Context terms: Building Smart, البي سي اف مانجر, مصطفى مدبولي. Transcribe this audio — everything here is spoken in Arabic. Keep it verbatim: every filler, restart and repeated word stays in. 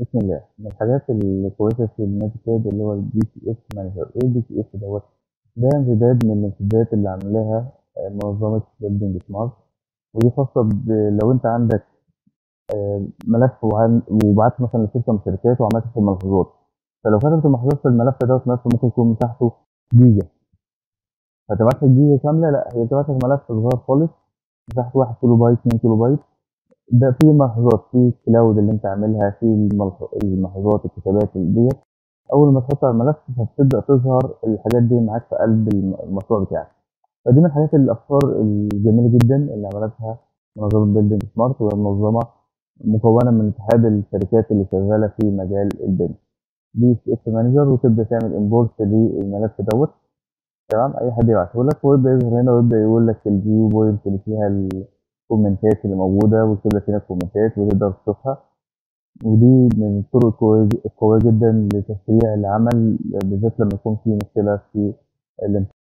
بسم الله. من الحاجات الكويسة في الماتش باد اللي هو البي سي اف مانجر. ايه البي سي اف دوت؟ ده انجداد من الانجدادات اللي عاملاها منظمة بيلدينج سمارت، ودي خاصة لو انت عندك ملف وبعته مثلا لشركة من الشركات وعملت في الملحوظات، فلو كتبت الملحوظات في الملف دوت مثلا ممكن يكون مساحته جيجا، فتبعت لك جيجا كاملة، لا هي بتبعت لك ملف صغير خالص مساحته واحد كيلو بايت اتنين كيلو بايت. ده في ملحوظات، في كلاود اللي انت عاملها، في الملحوظات الكتابات ديت. اول ما تحط على الملف فبتبدا تظهر الحاجات دي معاك في قلب المشروع بتاعك. فدي من الحاجات الافكار الجميله جدا اللي عملتها منظمه بيلدينج سمارت، وهي منظمه مكونه من اتحاد الشركات اللي شغاله في مجال البيلد بي سي اف مانجر، وتبدا تعمل امبورت للملف دوت. تمام، اي حد يبعته لك ويبدا يظهر هنا ويبدا يقول لك الفيو بوينت اللي فيها ال الكومنتات اللي موجودة، وتبدأ فينا الكومنتات وتقدر تشوفها. ودي من الطرق القوية جدا لتسريع العمل، بالذات لما يكون في مشكلة في الانترنت.